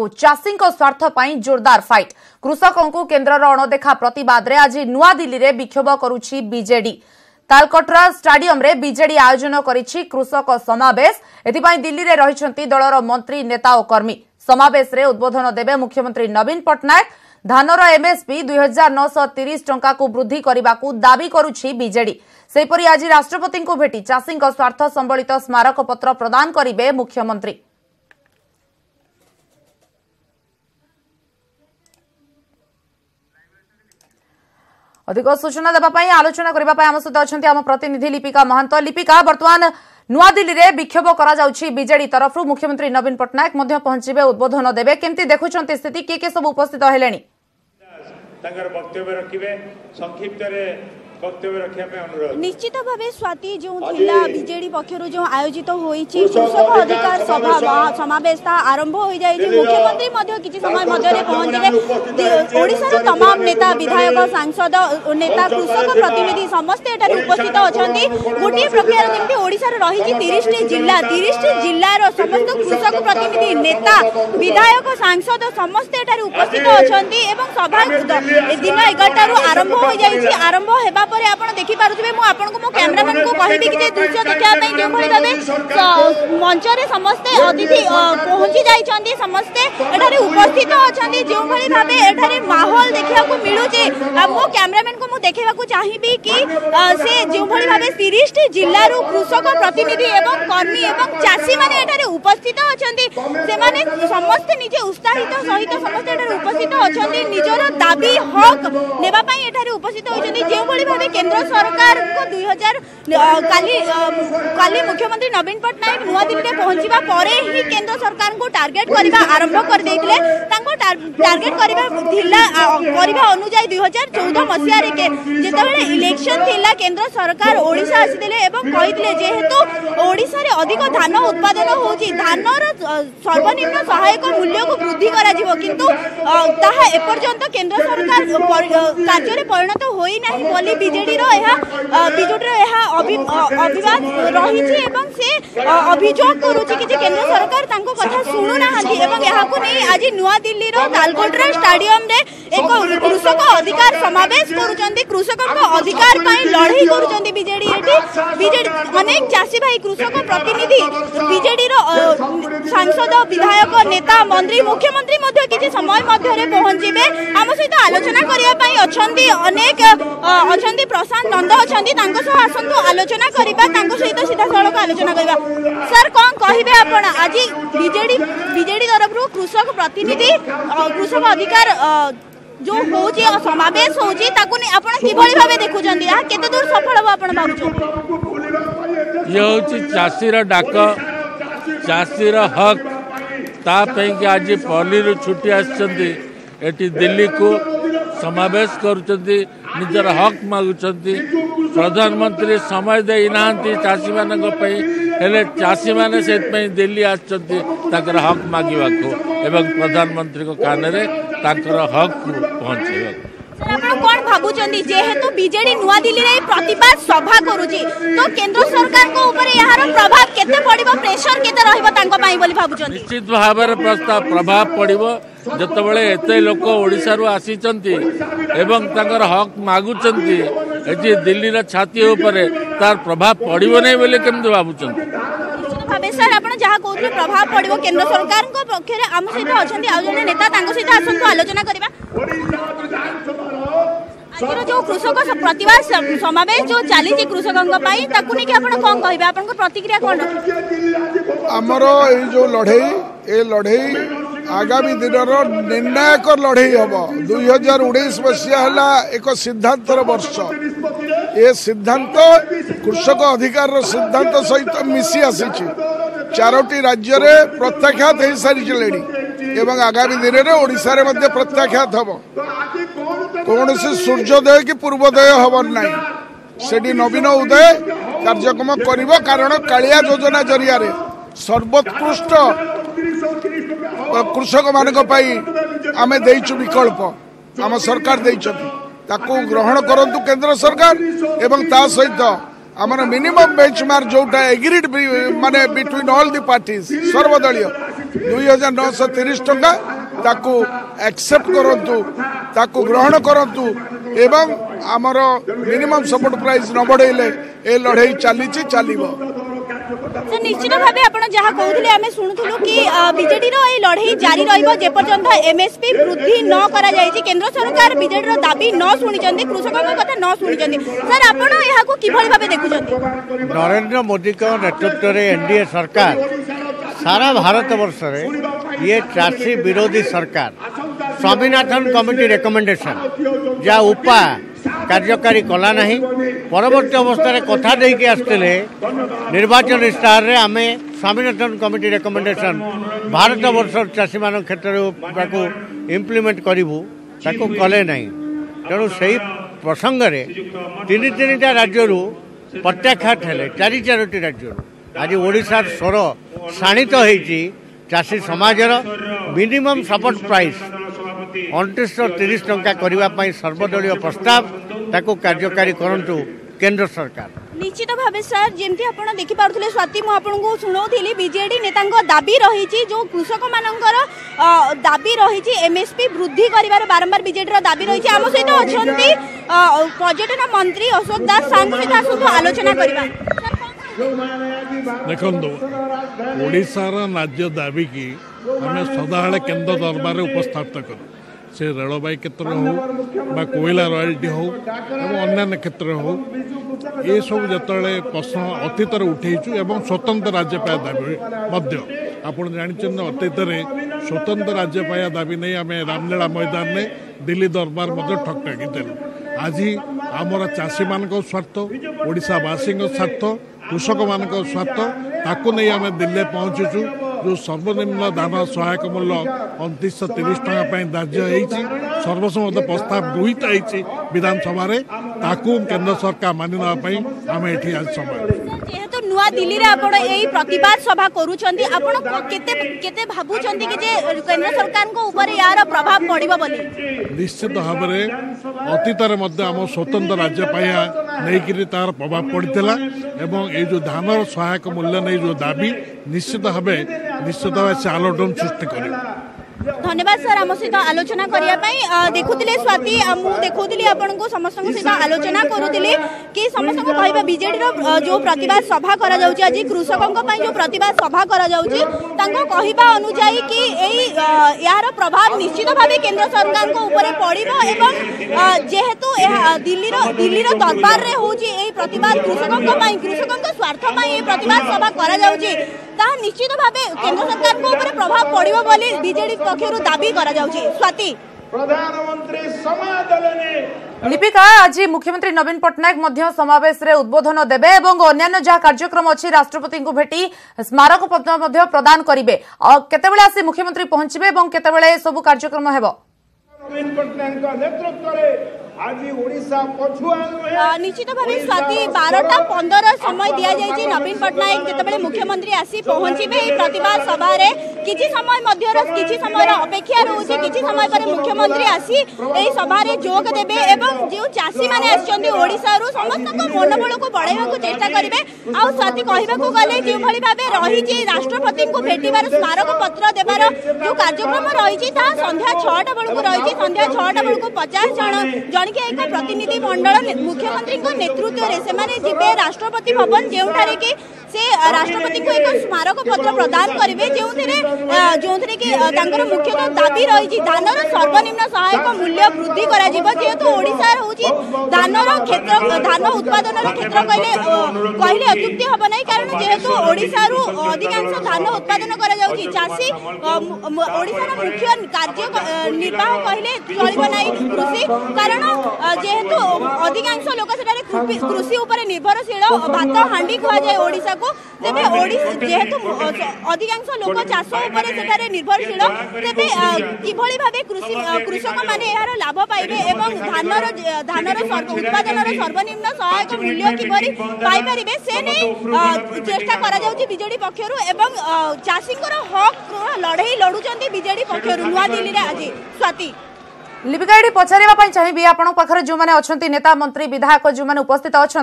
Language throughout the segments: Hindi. चाषी स्वार्थ पर जोरदार फाइट कृषकों को केन्द्र अणदेखा प्रतिवाद रे आज नुआ दिल्ली रे विक्षोभ करुछि बीजेडी। तालकटरा स्टाडियम रे बीजेडी आयोजन करिछि कृषक समावेश। एथिपाई दिल्ली रे रहिछंती दलर मंत्री नेता और कर्मी। समावेश रे उद्बोधन देबे मुख्यमंत्री नवीन पटनायक। धानर एमएसपी 2930 टंका को वृद्धि करने को दाबी करुछि बीजेडी। सेपरि आज राष्ट्रपति को भेटी चाषी स्वार्थ संबलित स्मारक पत्र प्रदान करेंगे मुख्यमंत्री। अधिक सूचना देवाई आलोचना करने आम सहित अच्छा आम प्रतिनिधि लिपिका महंत। लिपिका, बर्तमान नुआ दिल्ली रे विक्षोभ बीजेडी तरफ मुख्यमंत्री नवीन पटनायक पहुंचे उद्बोधन देवे। केमती देखुं स्थिति किए किए सब उपस्थित है वक्तव्य रखिए संक्षिप्त निश्चित भाव स्वाति जो बीजेडी पक्षर जो आयोजित होई कृषक अधिकार सभा समावेश आरंभ हो जाए। मुख्यमंत्री किसी समय मध्य पहुंचे तमाम नेता विधायक सांसद नेता कृषक प्रतिनिधि समस्ते उपस्थित अच्छा। गोटे प्रकार जमीशार रही 30 जिला समस्त कृषक प्रतिनिधि नेता विधायक सांसद समस्ते उपस्थित अच्छा। सभा दिन 11टा आरंभ हो जाए। आरंभ होगा पर आप देखी पारे मु कैमरामैन को कहबी कि दृश्य देखापी जो भाई मंच समस्ते अतिथि पहुंची जाइए। समस्ते उपस्थित अच्छा जो भाई भाव एठारे माहौल देखा मिलूचे। मो कैमरामैन को देखा चाहिए कि से जो भाई भाव 30 जिल्ला कृषक प्रतिनिधि एवं कर्मी एवं चाषी मैंने उपस्थित अच्छा। से समस्ते निजे उत्साहित सहित समस्ते उपस्थित अच्छा। निजर दाबी हक नेबाई उपस्थित होती जो भाई भाव केन्द्र सरकार को 2000 मुख्यमंत्री नवीन पटनायक नुआ दिल्ली में पहुंचवा पर ही केन्द्र सरकार को टार्गेट करने आरंभ करदेले। टार्गेट करने अनुजाई 2014 मसीह जितेबाला इलेक्शन थिला केन्द्र सरकार ओडिशा आसीदे और कही जेहेतु ओडिशा रे अधिक धान उत्पादन होची धानर सर्वनिम्न सहायक मूल्य को वृद्धि करा जीवो किंतु ताहा एपर्यंत केन्द्र सरकार कार्य रे परिणत होई नाही बोली बीजेडी रो यह अभिवाद रहिछि एवं से अभियोग करूछि कि केन्द्र सरकार तांको कथा सुनु नाहंती एवं यहाकू नै आज नुआ दिल्ली रो तालकोटरा स्टेडियम रे एक कृषक अधिकार समावेश करूछंती। कृषकक अधिकार पाई लड़ाई करूछंती बीजेडी। एठी बीजेडी अनेक चाषी भाई कृषक प्रतिनिधि बीजेडी रो सांसद विधायक नेता मंत्री मुख्यमंत्री मध्ये किछि समय मध्ये रे पहुंचीबे। आम सहित आलोचना करिया पाई अछंती अनेक अछंती प्रशांत नंद अछंती तांको सह आसंतु आलोचना करिबा तांको सहित सीधा सड़क आलोचना करिबा। सर कोन कहिबे आपण आज बीजेडी तरफ रो कृषक प्रतिनिधि कृषक अधिकार जो होची समावेश होची ताकु ने आपण की भली भाबे देखु जंदी आ केते दूर सफल हो आपण भाबुचो। यो होची चासी रा डाक चासी रा हक ता पे कि आज पल्ली रो छुट्टी आछंती एटी दिल्ली को समावेश करूचंती निजर हक मागुचंती। प्रधानमंत्री समय दे इनांती चासी मानक पई हेले चासी माने सेत पई दिल्ली आछंती ताकर हक मागीवा को एवं प्रधानमंत्री को कान रे हक पहुंचे। कौन भावुंट जेहेतु बीजेडी नुआ दिल्ली रे प्रतिवाद सभा करुची तो केंद्र सरकार को ऊपर यार प्रभाव केते पड़िबो प्रेशर केते रहिबो तांको पाई बोली भावुंट। निश्चित भावर प्रस्ताव प्रभाव पड़िबो जतबेले एते लोक ओडिसा रु आसीचंती एवं तांकर हक मागुचंती एजी दिल्ली रा छाती ऊपर तार प्रभाव पड़िबो नै बोले केम भावुचंती। सर आप प्रभाव पड़ो केन्द्र सरकार को पक्ष आम सहित अच्छा आज जन नेता सहित आसतु आलोचना करवा। जो कृषक प्रतिवाद समावेश जो चली कृषकों कौन कह प्रतिक्रिया कौन आमर जो लड़े आगामी दिन निर्णायक लड़े हम 2019 मसीहा एक सिद्धांतर वर्ष ए सिद्धांत कृषक अधिकार सिद्धांत सहित मिसी आसी चारोटी राज्य में प्रत्याख्यात हो सारी एवं आगामी दिन में ओडिशा रे मध्य प्रत्याख्यात हम कौन से सूर्योदय कि पूर्वोदय हम ना से नवीन उदय कार्यक्रम कर कारण कालिया योजना जरिया सर्वोत्कृष्ट कृषक मानी देचु विकल्प आम सरकार ताकू ग्रहण करंतु केंद्र सरकार एवं ता सहित आम मिनिमम बेंचमार्क जोटा एग्रीड माने बिटवीन ऑल दी पार्टीज सर्वदलीय। 2,930 टंका ताकू एक्सेप्ट करंतु, ताकू ग्रहण करंतु एवं आमर मिनिमम सपोर्ट प्राइस न बढ़ेले ए लड़ाई चलीची चलिबो। सर निश्चित भाव आपण जहा कहउथिले आमे सुनुथुलु कि बीजेडी रो ए लड़ाई जारी रहइबो जे पर्यंत एमएसपी वृद्धि न करा जाय छी, केंद्र सरकार बीजेडी रो दाबी न सुनिचंदी, कृषकक कथा न सुनिचंदी। सर आपण एहा को किभल भाबे देखुचंदी? नरेन्द्र मोदी को नेतृत्व रे एनडीए सरकार सारा भारत वर्ष रे ये चाषी विरोधी सरकार स्वामीनाथन कमिटी रेकमेंडेशन जहाँ उपा कार्यकारी कला ना परवर्त अवस्था कथा देके आसते निर्वाचन इस्ताहार रे आमे स्वामीनाथन कमिटी रेकमेंडेशन भारत वर्ष चाषी मान क्षेत्र को इम्प्लीमेंट करूँ ताको कले ना, तेणु से ही प्रसंग रे तीन तीन राज्य प्रत्याख्यात है चार चारोटी राज्य आज ओडिशार स्वर शाणित हो चाषी समाजर मिनिमम सपोर्ट प्राइस 2930 टंका करने सर्वदलीय प्रस्ताव ताको कार्यकारी करंतु केंद्र सरकार। निश्चित भाव सर जमी आप देखिपुले स्वाति मुझे शुणाऊली बीजेडी नेता दाबी रही जो कृषक मानकर दाबी रही एमएसपी वृद्धि कर बारंबार बीजेडी दाबी रही। आम सहित अच्छा पर्यटन मंत्री अशोक दास सहित आसत आलोचना करवा। देखो ओडार राज्य दाबी की आम सदाबले केन्द्र दरबार उपस्थापित करूँ से रेलवे क्षेत्र हो बा कोयला रॉयल्टी हो अन्य क्षेत्र हो ये सब जिते प्रश्न अतीत उठेचु एवं स्वतंत्र राज्य पाया दाबी आप जानते अतीत स्वतंत्र राज्य पाया दाबी नहीं आम रामलीला मैदान में दिल्ली दरबार ठकठकी देलु। आज आमर चाषी मान स्वार्थ ओडावासी स्वार्थ कृषक मान स्वार्थ ताकू नहीं आम दिल्ली पहुँचुचु जो सर्वनिम्न दाना सहायक मूल्य 2930 टंका धार्य होती सर्वसम्मत प्रस्ताव गृहीत होती विधानसभा केन्द्र सरकार मानि नापी आम ये आज समय जेहेतु नुआ दिल्ली रे आपण एई प्रतिवाद सभा करूछंती आपण केते केते भाबुछंती कि जे केन्द्र सरकार को ऊपर यार प्रभाव पड़िबो बोली? निश्चित भाव में अतीत रे मध्ये आम स्वतंत्र राज्य पाया नहीं कि तार प्रभाव पड़ता एवं ये जो धानर सहायक मूल्य नहीं जो दाबी निश्चित भाव से आलोडन सृष्टि कर। धन्यवाद सर आम सहित आलोचना करने देखुले स्वाति मुझे आपन को समस्त सहित आलोचना करुले कि समस्त कह बीजेडी जो प्रतिवाद सभा करा आज कृषकों जो प्रतिवाद सभा करा कहवा अनुजाई कि यार प्रभाव निश्चित भाव केन्द्र सरकार पड़ो एवं जेहेतु दिल्ली दरबार में हूँ प्रतिवाद कृषकों स्वार्थ प्रतिवाद सभा करा निश्चित भाव केन्द्र सरकार को ऊपर प्रभाव पड़ो बोली बीजेडी दाबी करा स्वाति। लिपिका आज मुख्यमंत्री नवीन पटनायक समावेश रे उद्बोधन देबे और अन्य जहाँ कार्यक्रम अच्छी राष्ट्रपति को भेटी स्मारक पत्र प्रदान करेंगे केते मुख्यमंत्री पहुंचे और केते सब कार्यक्रम हेबो नवीन पटनायक नेतृत्व निश्चित भाव स्वाति 12:15 समय दि जाए नवीन पटनायक जिते मुख्यमंत्री आसी पहुंचे प्रतिवाद सभा किसी समय अपेक्षा रोचे कि समय पर मुख्यमंत्री आसी सभा जोग देवे एवं जो चाषी मैंने आसार समस्त मनोबल को बढ़ावा चेष्टा करेंगे। स्वाति कहवाक गले जो भाई भाव रही राष्ट्रपति को भेटार स्मारक पत्र देवार जो कार्यक्रम रही सन्ध्या 6टा बेलू रही सन्ध्या 6टा बेलू 50 जन जनिका एक प्रतिनिधि मंडल मुख्यमंत्री नेतृत्व में से राष्ट्रपति भवन जो से राष्ट्रपति को एक स्मारक पत्र प्रदान करेंगे जो मुख्यतः दाबी रही धानर सर्वनिम्न सहायक मूल्य वृद्धि करेतु ओडार हूँ धान उत्पादन क्षेत्र कहले अत्युक्ति हम ना कारण जेहेतु ओडारू अधिकांश धान उत्पादन करासी ओडार मुख्य कार्य निर्वाह कहले चलो ना कृषि कारण जेहेतु अधिकांश लोक कृषि उपर निर्भरशील भात हांडी खुआ जाए ओडिशा को तेरे जेहेतु अधिकांश लोक चाष उपर निर्भरशील तेरे किभली भाव कृषक मैंने यार लाभ पाइबे एवं धानर उत्पादन सर्वनिम्न सहायक मूल्य किपरि पाई परिबे से नहीं चेष्टा करा जाउची बीजेडी पक्षरु एवं चाषी हक लड़ाई लड़ुचंती बीजेडी पक्षरु नुआ दिल्ली रे आज। स्वाति लिपिका ये पचारे चाहिए आपंक पाखे जो मैंने अच्छा नेता मंत्री विधायक जो मैंने उपस्थित अच्छा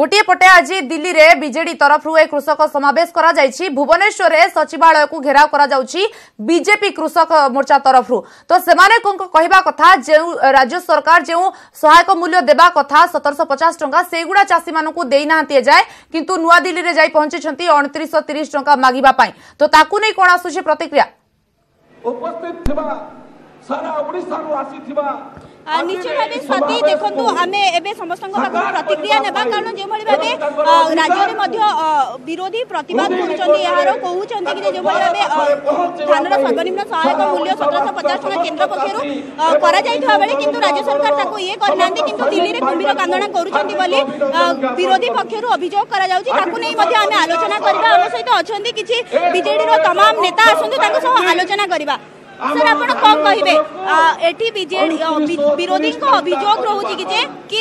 गोटे पटे आज दिल्ली में बीजेडी तरफ एक कृषक समावेश भुवनेश्वर में सचिवालय को घेराव बीजेपी कृषक मोर्चा तरफ तो से कहवा कथा जो राज्य सरकार जो सहायक मूल्य देवा कथा 1750 टंका से गुड़ा चाषी मानक देना जाए किंतु नुआ दिल्ली में जा पहुंची 2930 टंका मांगापी तो नहीं कौन आसूसी प्रतिक्रिया सारा ओडिसा रो आसी थिबा निश्चित भाव स्वाति देखु आम समस्त प्रतिक्रिया ने कारण जो भाव राज्य में विरोधी प्रतिवाद कर धान सर्वनिम्न सहायक मूल्य 1750 टका केन्द्र पक्षर किंतु राज्य सरकार ये करना किंतु दिल्ली में कुंभीर कांदणा कर विरोधी पक्षर अभियोग कर आलोचना करवा आम सहित अच्छा किसी बीजेडी तमाम नेता आसतु आलोचना करवा सर आप कहे विरोधी अभियोग रोचे कि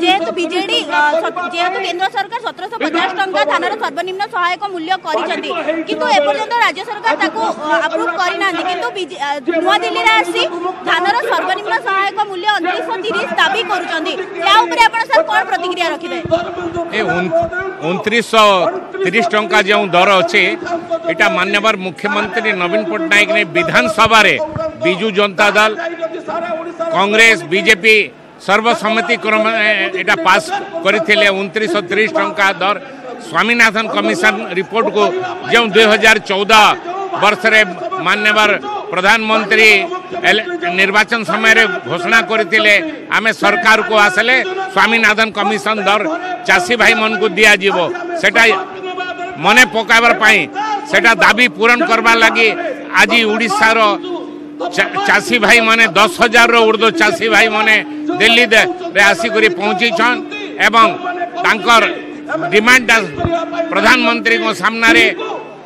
जेहेतु बीजेडी जेहेतु केन्द्र सरकार 1750 टंका धान सर्वनिम्न सहायक मूल्य किंतु एपर्यंत राज्य सरकार अप्रूव करना किंतु नुआ दिल्ली में आसी धान सर्वनिम्न सहायक मूल्य 2930 दाबी कर कौन प्रतिक्रिया रखिबे 2930 टंका जो दर अच्छे यहाँ मान्यवर मुख्यमंत्री नवीन पटनायक ने विधानसभा रे बीजू जनता दल कांग्रेस बीजेपी सर्वसम्मति क्रम एटा पास करथिले 2930 टंका दर स्वामीनाथन कमिशन रिपोर्ट को जो 2014 वर्ष रे मान्यवर प्रधानमंत्री निर्वाचन समय रे घोषणा करथिले आमे सरकार को आसले स्वामीनाथन कमिशन दर चासी भाई मन को दिया जीवो सेटा मने पकाइबार पाई सेटा दाबी पूरण करबा लागी आज ओडिशार चाषी भाई माने 10,000 ऊर्ध्व चाषी भाई माने दिल्ली रे आसिक पहुंची एवं तांकर डिमांड प्रधानमंत्री को सामना रे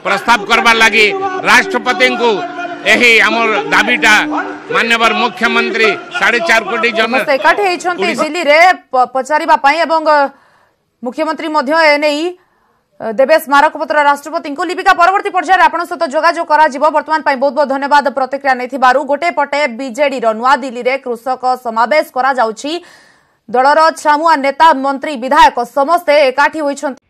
प्रस्ताव करवा लगी राष्ट्रपति को यही आमर दाबीटा माननीय मुख्यमंत्री 4.5 कोटी जन एकाठी दिल्ली रे पचारे मुख्यमंत्री देवे स्मारक पत्र राष्ट्रपति को लिपिका परवर्ती पर्यायर आपन सहित जोगाजोग करा जिवो वर्तमान पाई बहुत बहुत धन्यवाद प्रतिक्रिया नैथिबारु गोटे पटे बीजेडी रो नुआ दिल्ली रे कृषक समावेश करा जाउची दलर छामुआ नेता मंत्री विधायक समस्ते एकाठी होइछन्ती।